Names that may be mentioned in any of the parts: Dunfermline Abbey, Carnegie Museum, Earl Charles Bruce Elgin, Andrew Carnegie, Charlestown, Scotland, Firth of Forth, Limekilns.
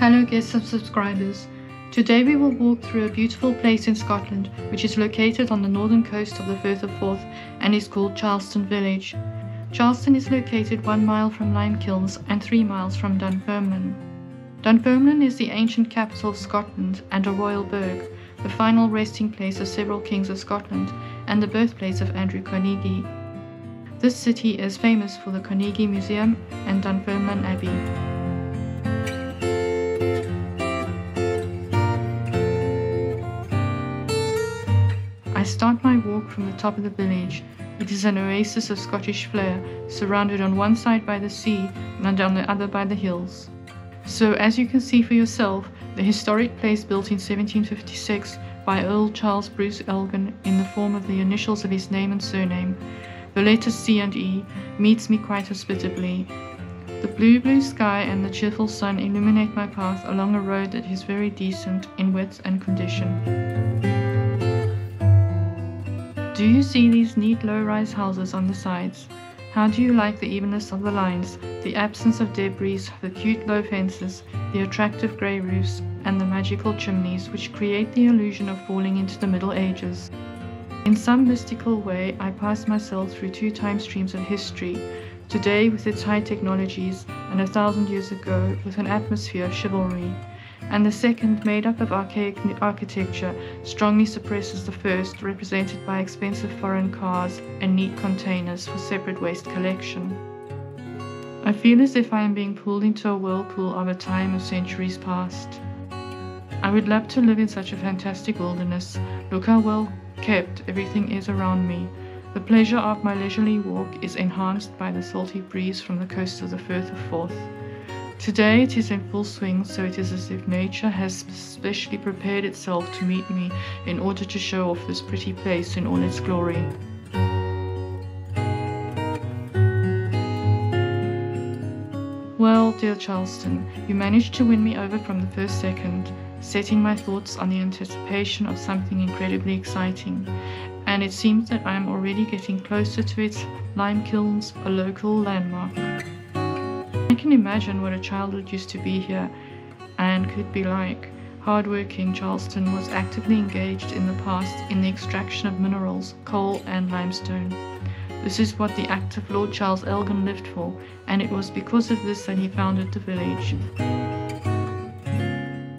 Hello guests and subscribers. Today we will walk through a beautiful place in Scotland which is located on the northern coast of the Firth of Forth and is called Charleston Village. Charleston is located 1 mile from Limekilns and 3 miles from Dunfermline. Dunfermline is the ancient capital of Scotland and a royal burgh, the final resting place of several kings of Scotland and the birthplace of Andrew Carnegie. This city is famous for the Carnegie Museum and Dunfermline Abbey. I start my walk from the top of the village. It is an oasis of Scottish flair, surrounded on one side by the sea and on the other by the hills. So as you can see for yourself, the historic place built in 1756 by Earl Charles Bruce Elgin in the form of the initials of his name and surname, the letters C and E, meets me quite hospitably. The blue sky and the cheerful sun illuminate my path along a road that is very decent in width and condition. Do you see these neat low-rise houses on the sides? How do you like the evenness of the lines, the absence of debris, the cute low fences, the attractive grey roofs, and the magical chimneys which create the illusion of falling into the Middle Ages? In some mystical way, I pass myself through two time streams of history, today with its high technologies, and 1,000 years ago with an atmosphere of chivalry. And the second, made up of archaic architecture, strongly suppresses the first, represented by expensive foreign cars and neat containers for separate waste collection. I feel as if I am being pulled into a whirlpool of a time of centuries past. I would love to live in such a fantastic wilderness. Look how well kept everything is around me. The pleasure of my leisurely walk is enhanced by the salty breeze from the coast of the Firth of Forth. Today it is in full swing, so it is as if nature has specially prepared itself to meet me in order to show off this pretty place in all its glory. Well, dear Charleston, you managed to win me over from the first second, setting my thoughts on the anticipation of something incredibly exciting. And it seems that I am already getting closer to it, Limekilns, a local landmark. I can imagine what a childhood used to be here and could be like. Hard-working Charleston was actively engaged in the past in the extraction of minerals, coal and limestone. This is what the active Lord Charles Elgin lived for, and it was because of this that he founded the village.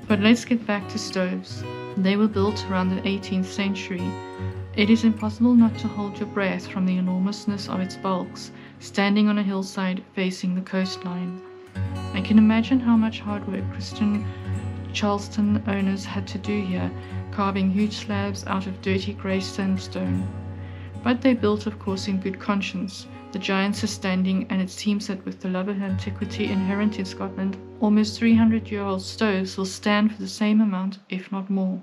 But let's get back to stoves. They were built around the 18th century. It is impossible not to hold your breath from the enormousness of its bulks, standing on a hillside facing the coastline. I can imagine how much hard work Christian Charleston owners had to do here, carving huge slabs out of dirty grey sandstone. But they built, of course, in good conscience. The giants are standing, and it seems that with the love of antiquity inherent in Scotland, almost 300-year-old stoves will stand for the same amount, if not more.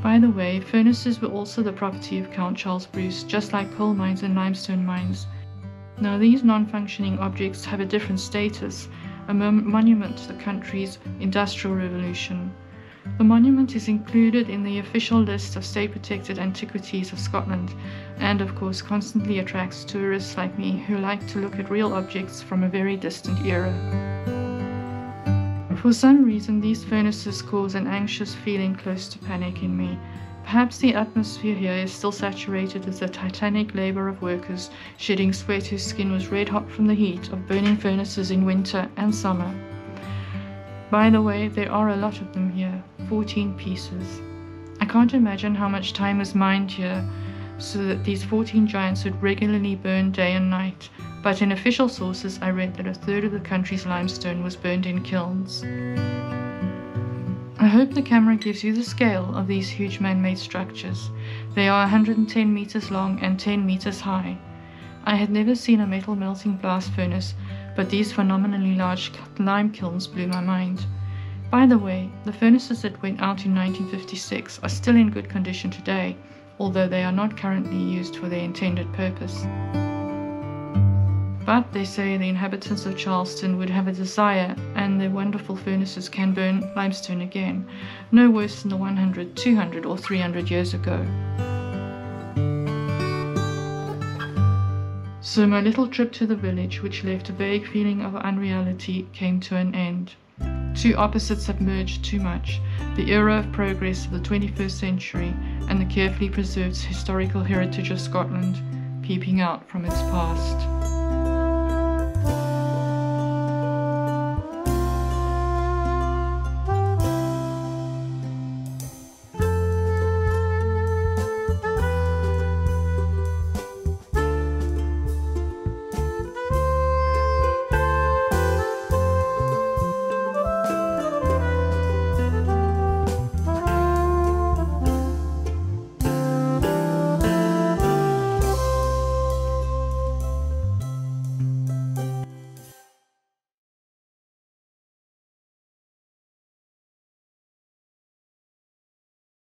By the way, furnaces were also the property of Count Charles Bruce, just like coal mines and limestone mines. Now these non-functioning objects have a different status, a monument to the country's Industrial Revolution. The monument is included in the official list of state-protected antiquities of Scotland, and of course constantly attracts tourists like me who like to look at real objects from a very distant era. For some reason, these furnaces cause an anxious feeling close to panic in me. Perhaps the atmosphere here is still saturated with the titanic labor of workers shedding sweat whose skin was red hot from the heat of burning furnaces in winter and summer. By the way, there are a lot of them here, 14 pieces. I can't imagine how much time is mined here so that these 14 giants would regularly burn day and night. But in official sources, I read that 1/3 of the country's limestone was burned in kilns. I hope the camera gives you the scale of these huge man-made structures. They are 110 meters long and 10 meters high. I had never seen a metal melting blast furnace, but these phenomenally large lime kilns blew my mind. By the way, the furnaces that went out in 1956 are still in good condition today, although they are not currently used for their intended purpose. But they say the inhabitants of Charleston would have a desire, and their wonderful furnaces can burn limestone again, no worse than the 100, 200 or 300 years ago. So my little trip to the village, which left a vague feeling of unreality, came to an end. Two opposites have merged too much, the era of progress of the 21st century and the carefully preserved historical heritage of Scotland peeping out from its past.